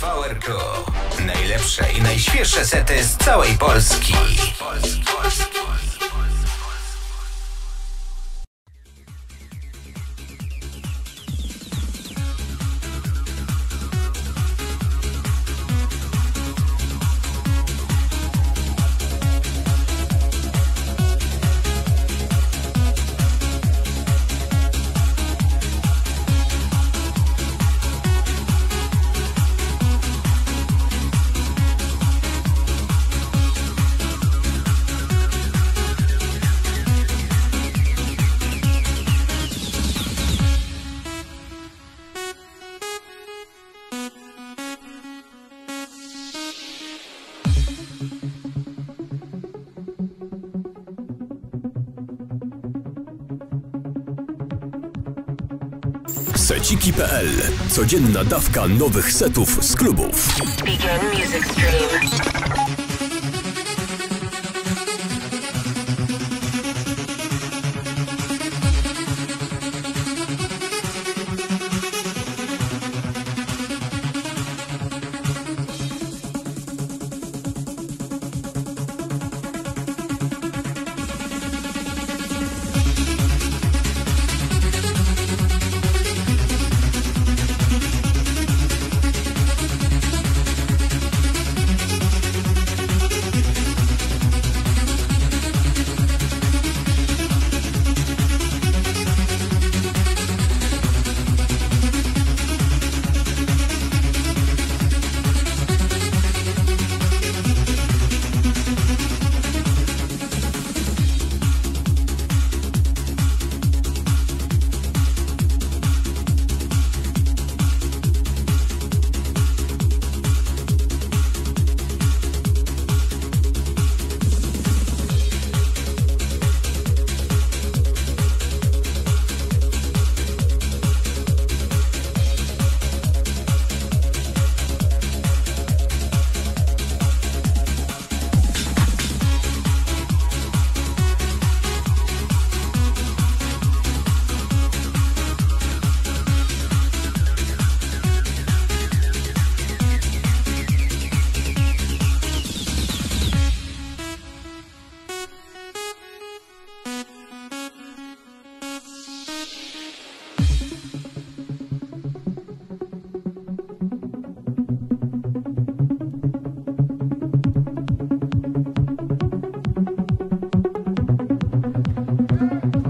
vRQ. Najlepsze i najświeższe sety z całej Polski. Seciki.pl. Codzienna dawka nowych setów z klubów. Begin music stream.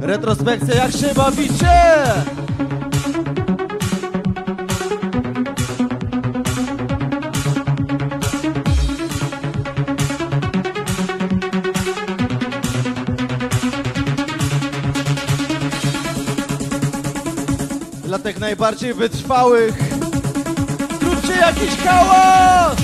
Retrospekcja, jak się bawicie? Dla tych najbardziej wytrwałych zróbcie jakiś hałas!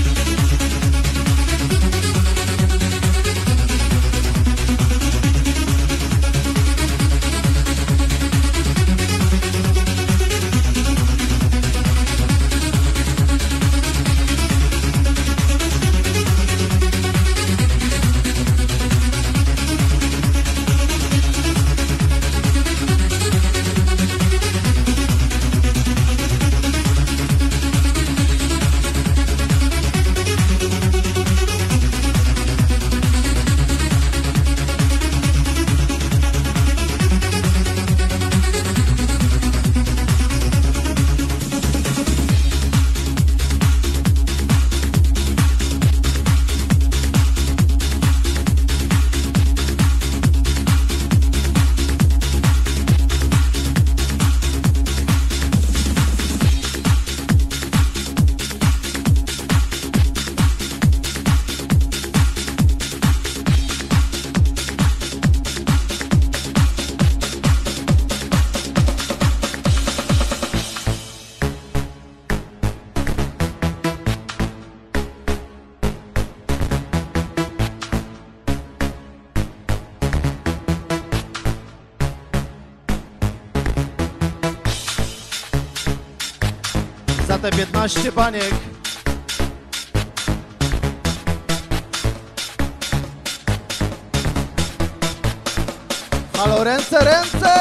Te 15 baniek. Halo, ręce, ręce!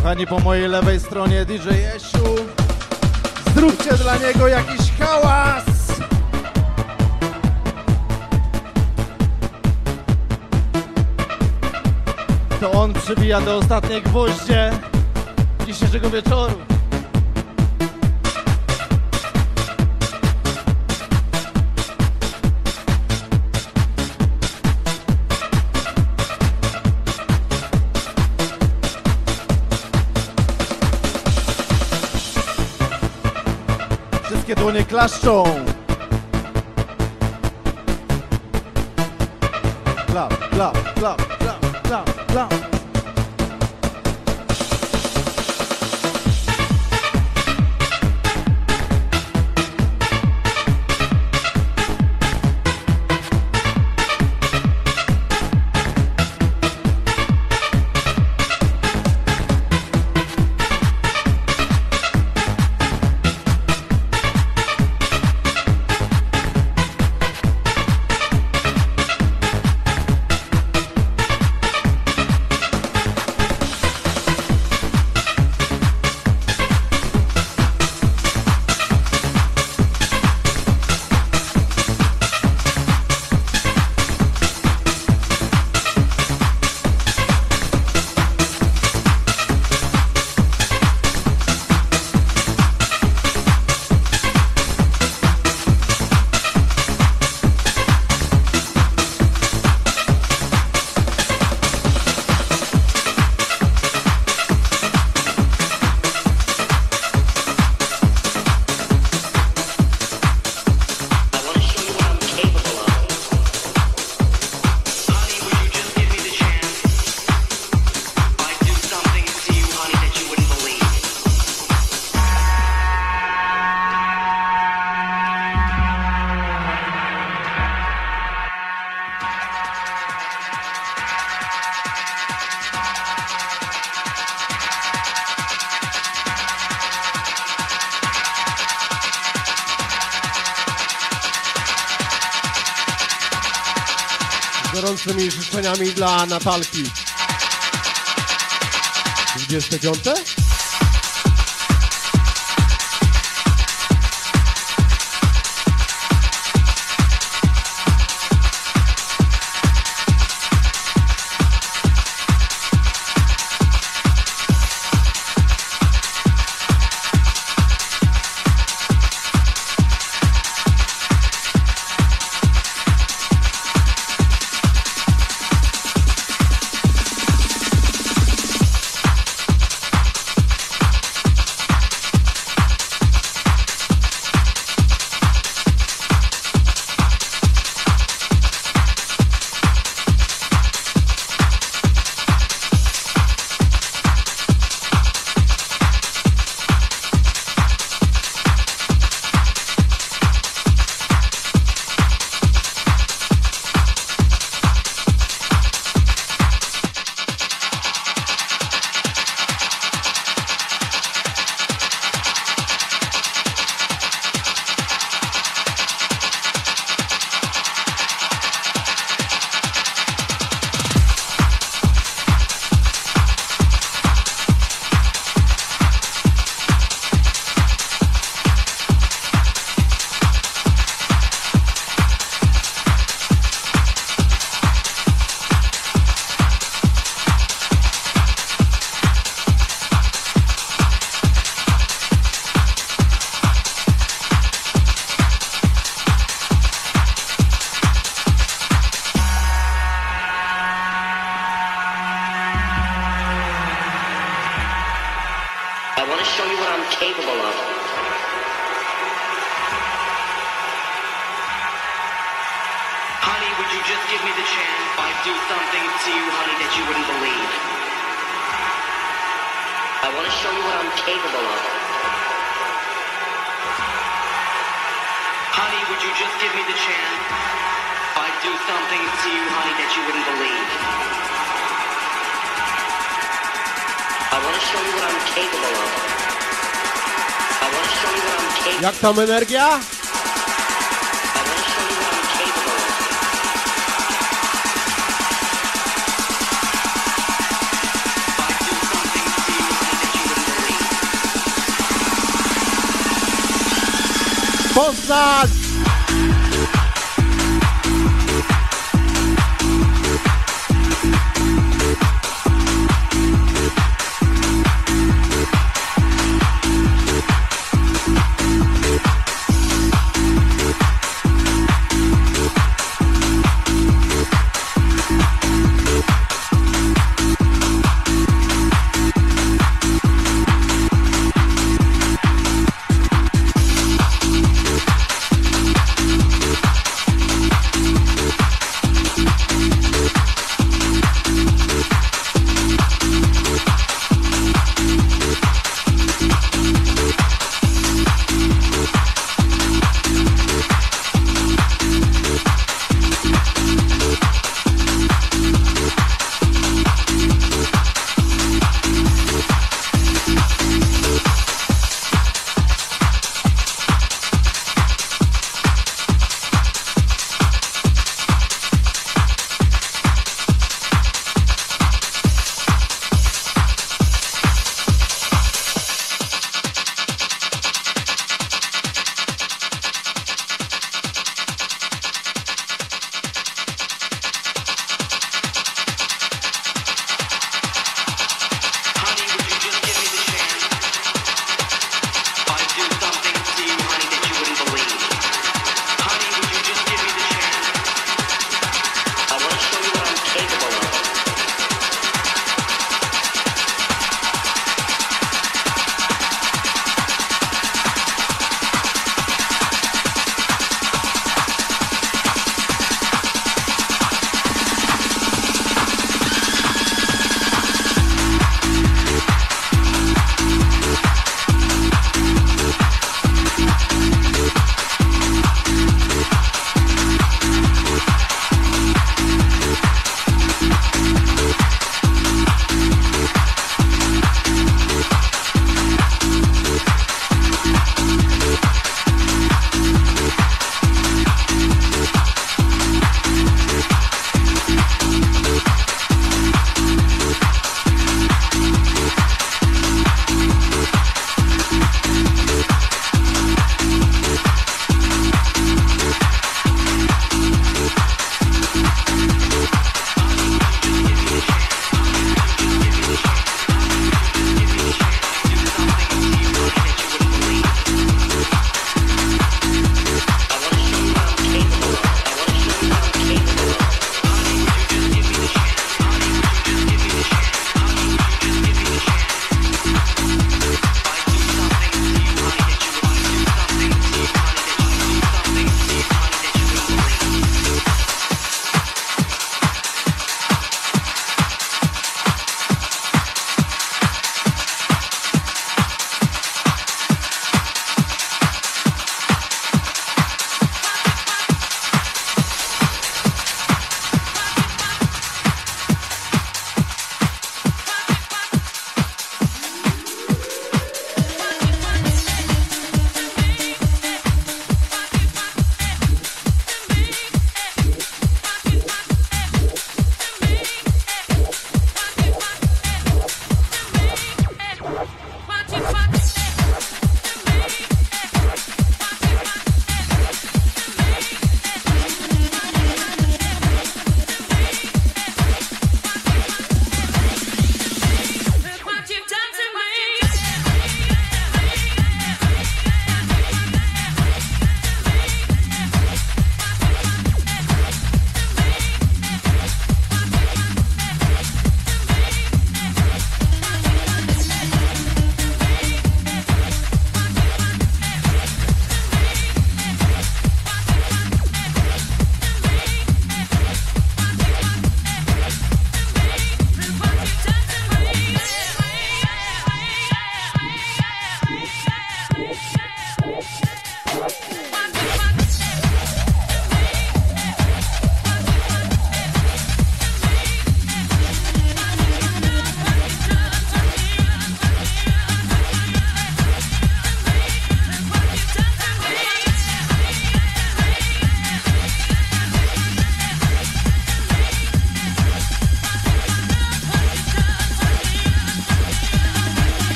Kochani, po mojej lewej stronie DJ Esiu. Zróbcie dla niego jakiś hałas! To on przybija do ostatniej gwoździe dzisiejszego wieczoru. Wszystkie dłonie klaszczą. Klap, klap, klap, klap, klap, klap. Gorącymi życzeniami dla Natalki. 25? Jak tam energia? Mozart!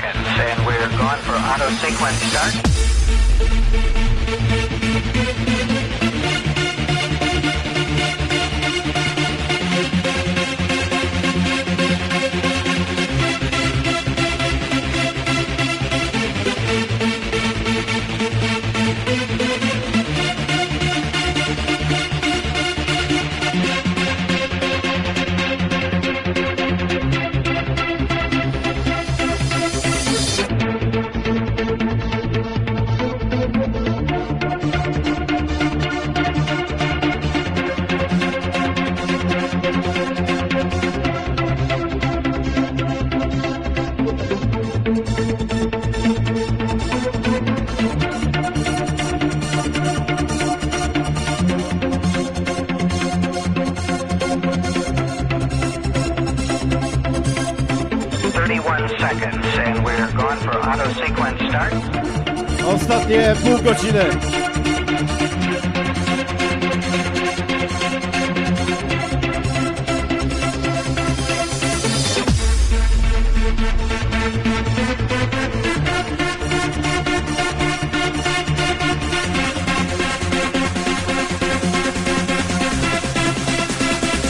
seconds, and we're gone for auto sequence start. Ostatnie pół godziny.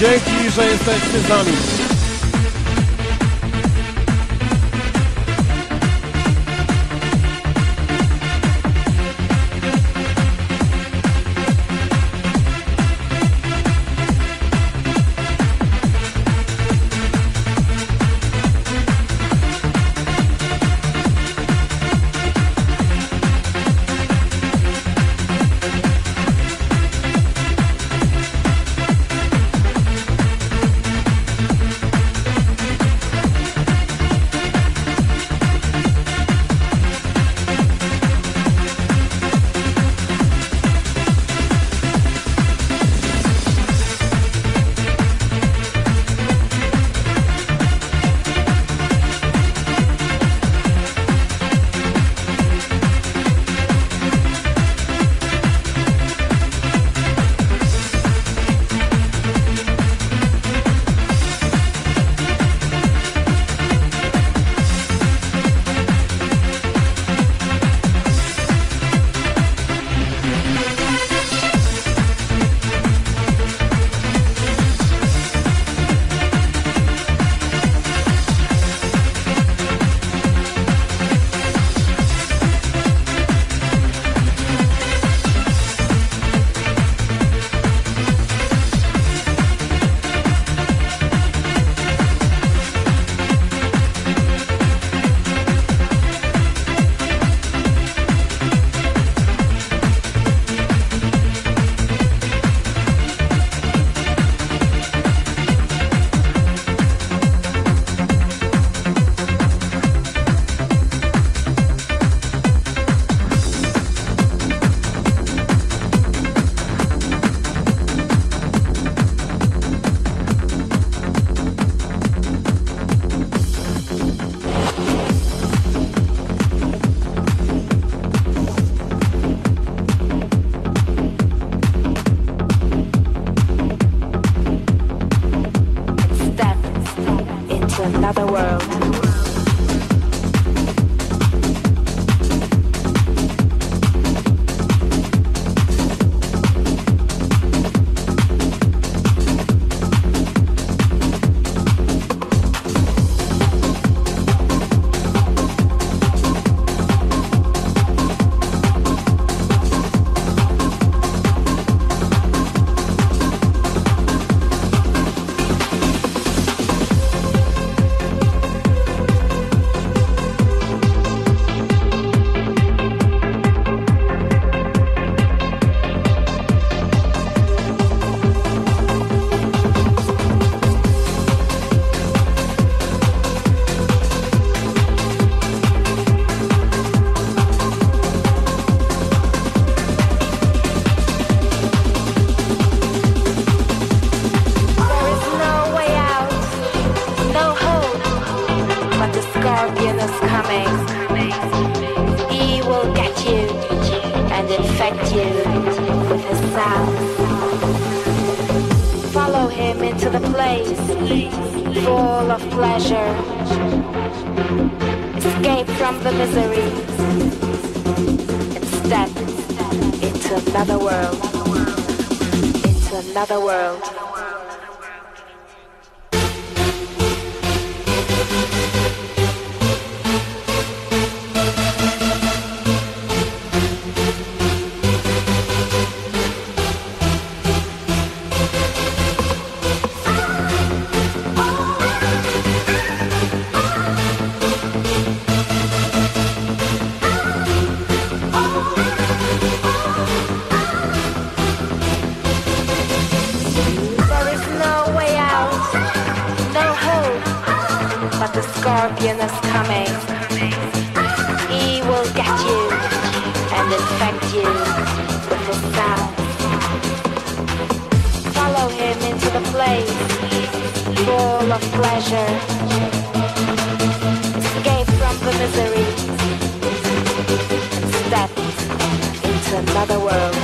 Dzięki, że jesteście z nami. Full of pleasure, escape from the misery and step into another world, into another world. Scorpion is coming. He will get you and infect you with his sound. Follow him into the place full of pleasure. Escape from the misery and step into another world.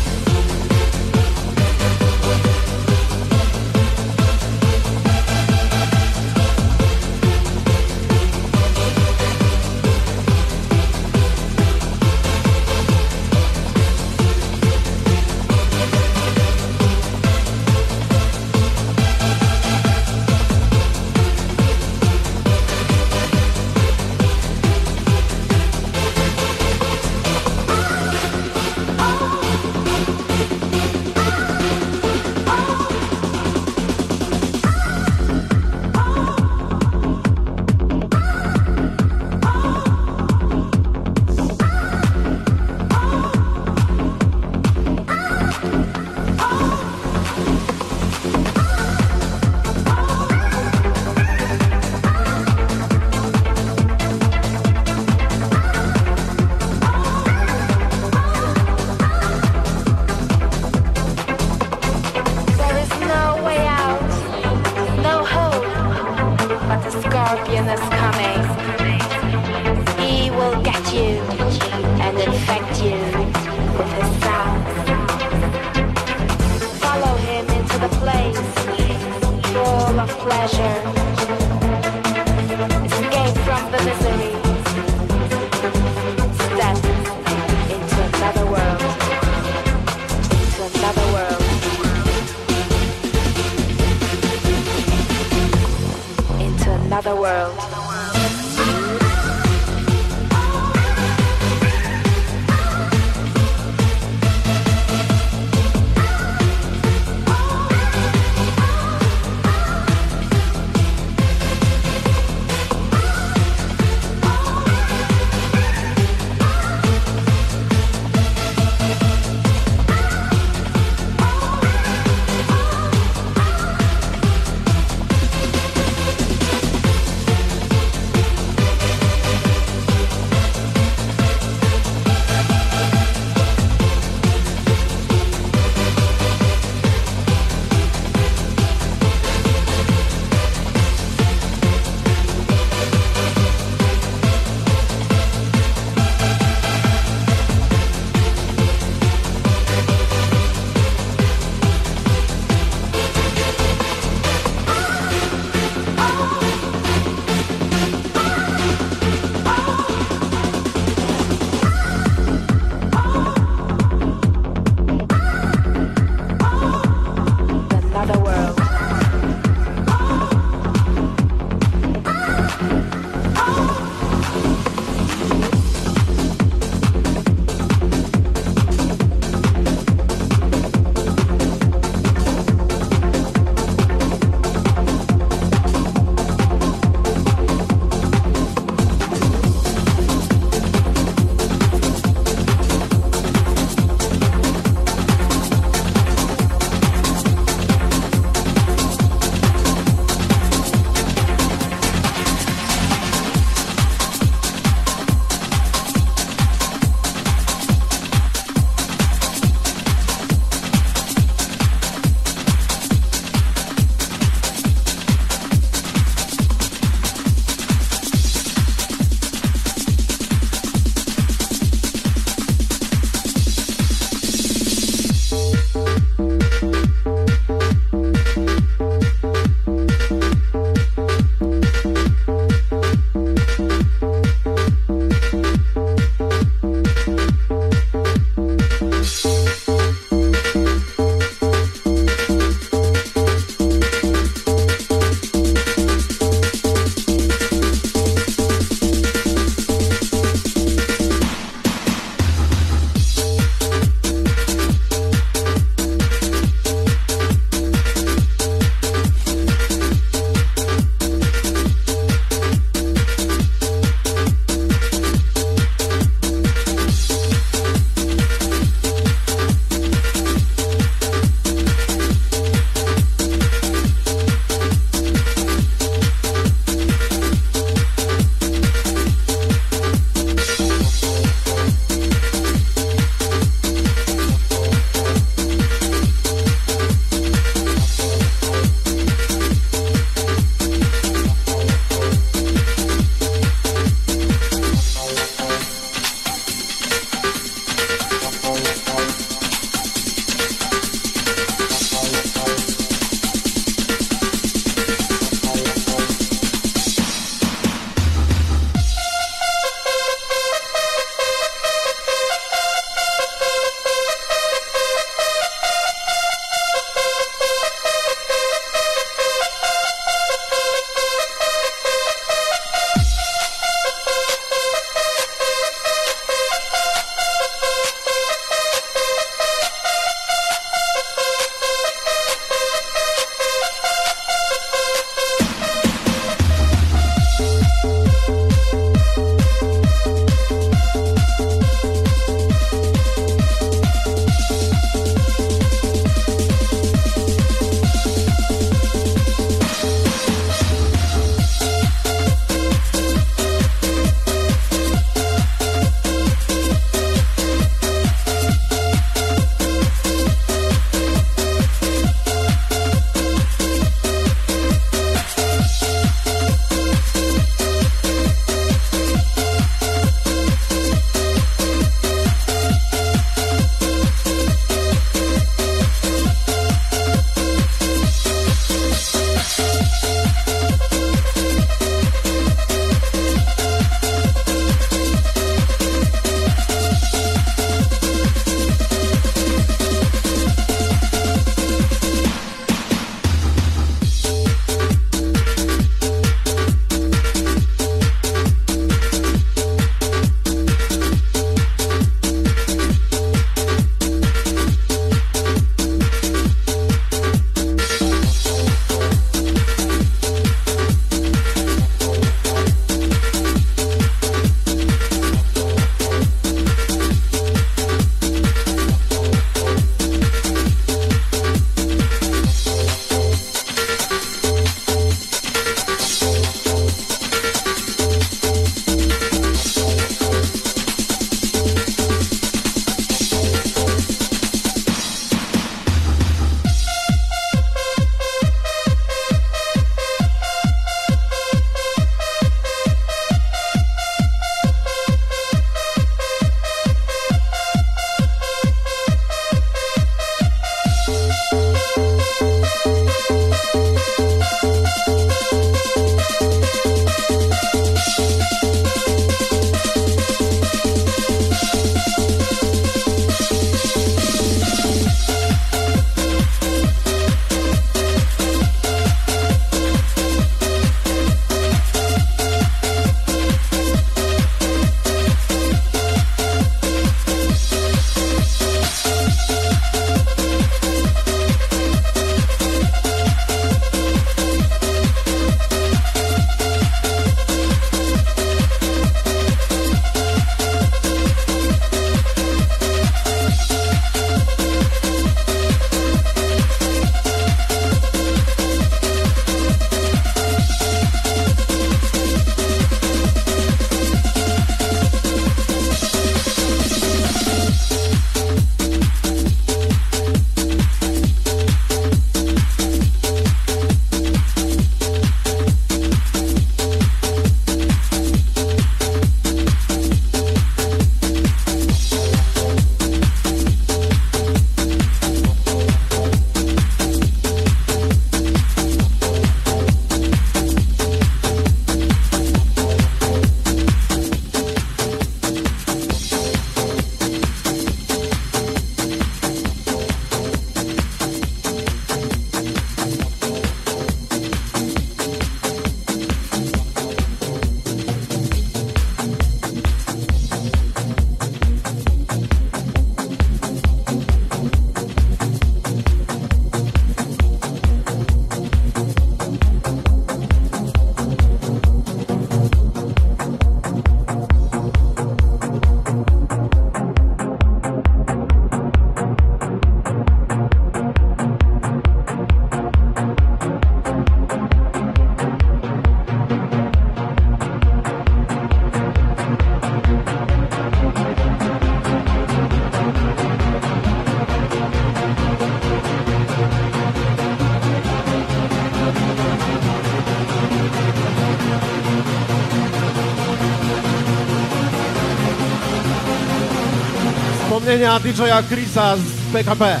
wspomnienia DJ-a Chrisa z PKP.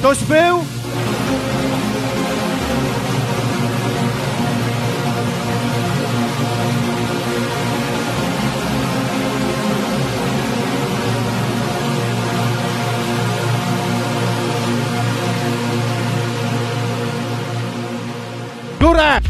Ktoś był? Górę!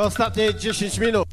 Ostatnie 10 minut.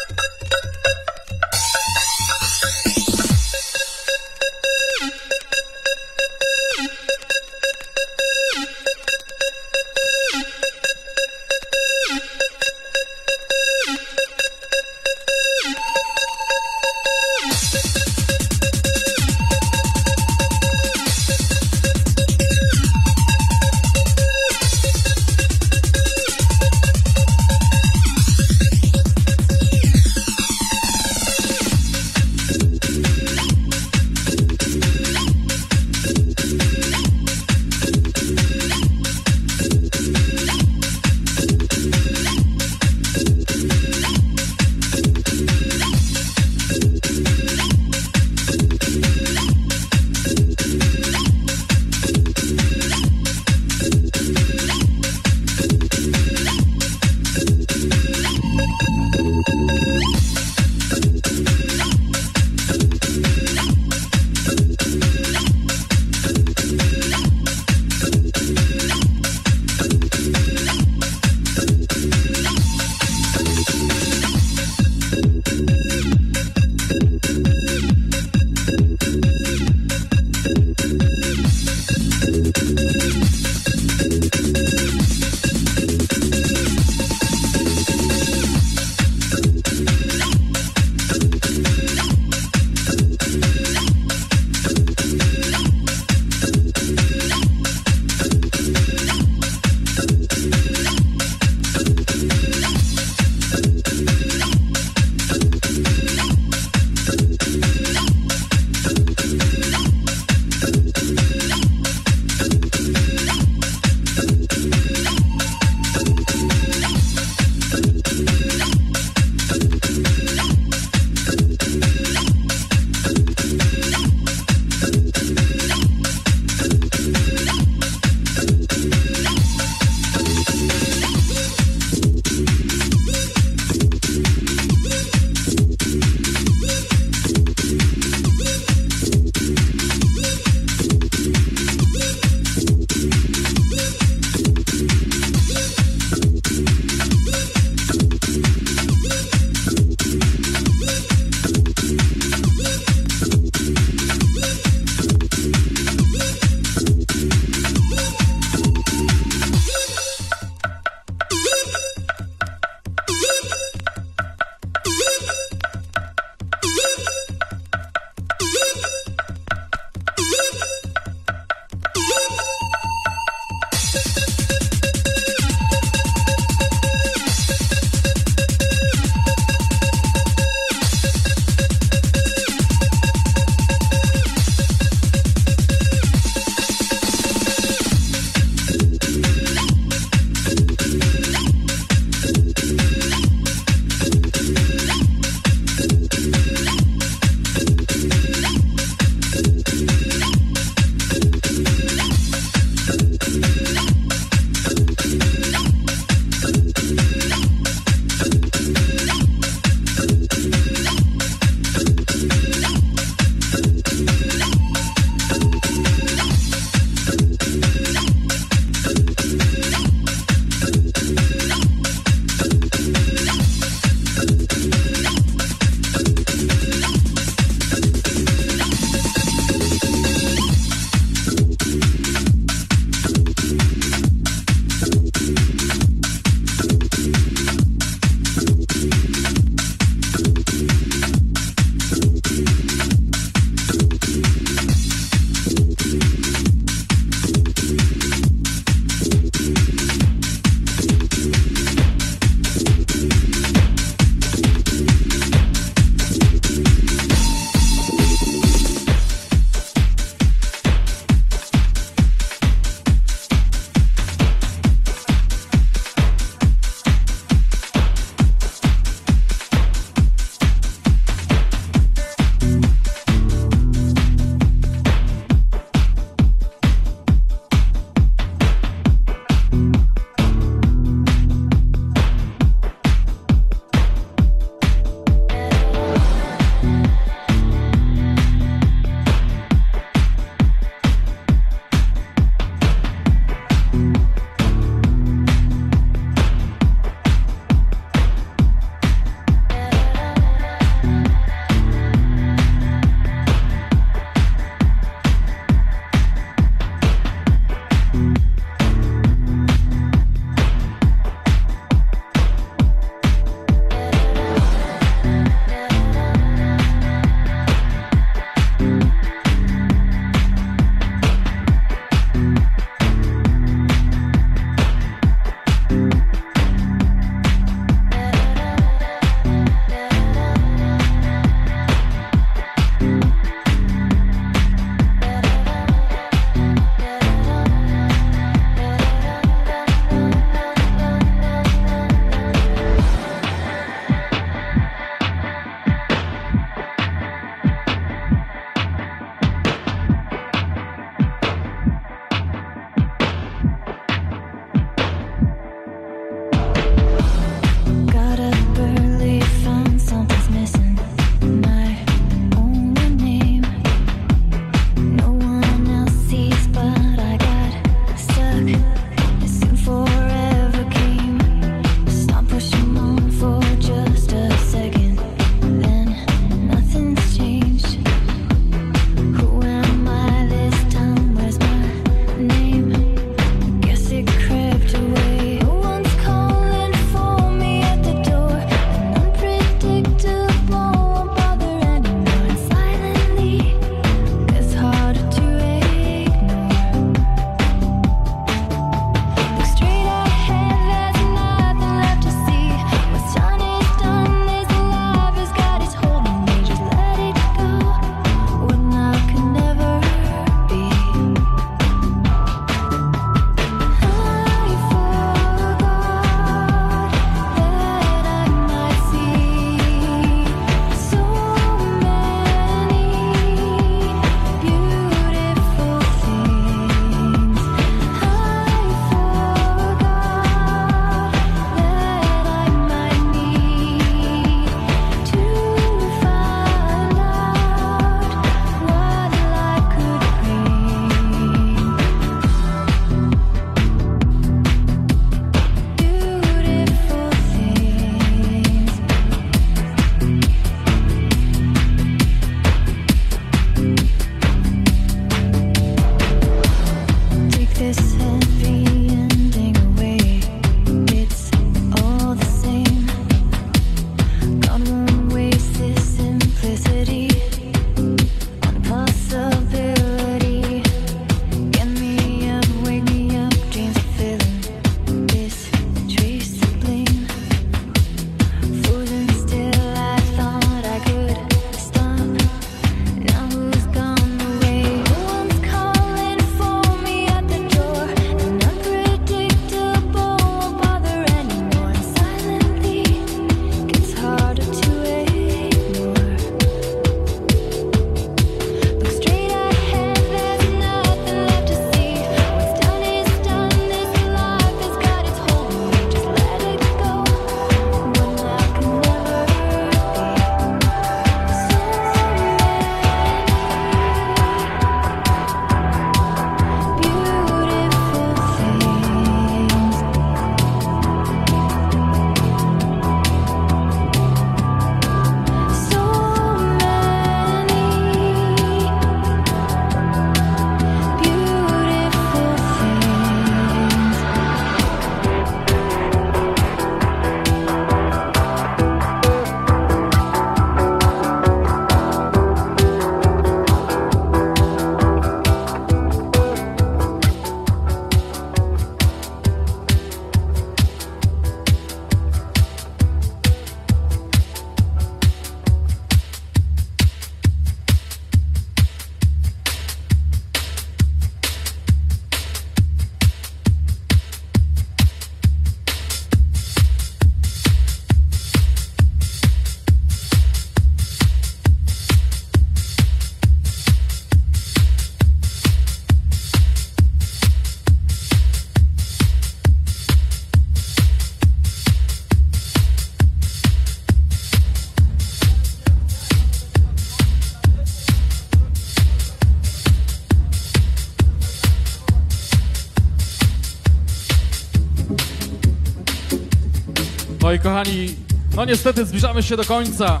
Moi kochani, no niestety zbliżamy się do końca.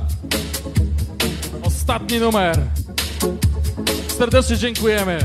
Ostatni numer. Serdecznie dziękujemy.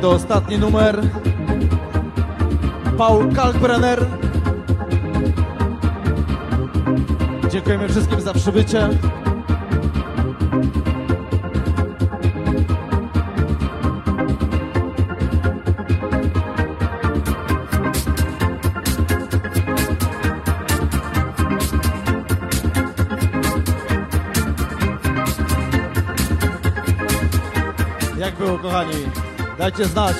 To ostatni numer. Paul Kalkbrenner. Dziękujemy wszystkim za przybycie. Jak było, kochani? Dajcie znać.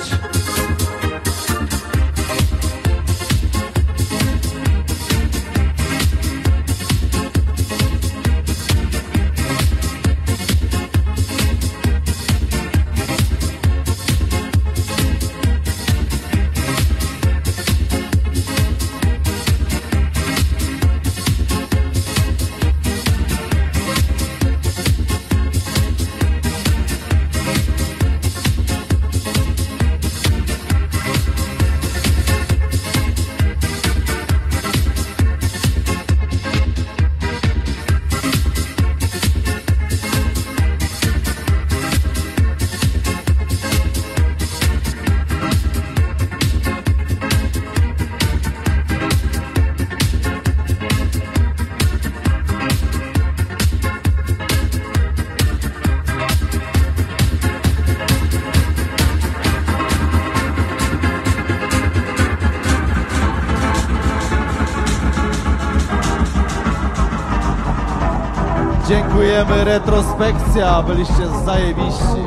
Dziękujemy, retrospekcja, byliście zajebiści.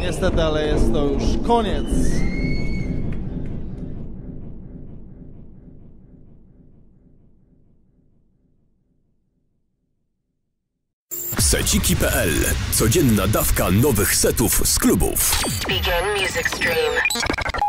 Niestety, ale jest to już koniec. Seciki.pl. Codzienna dawka nowych setów z klubów. Begin music stream.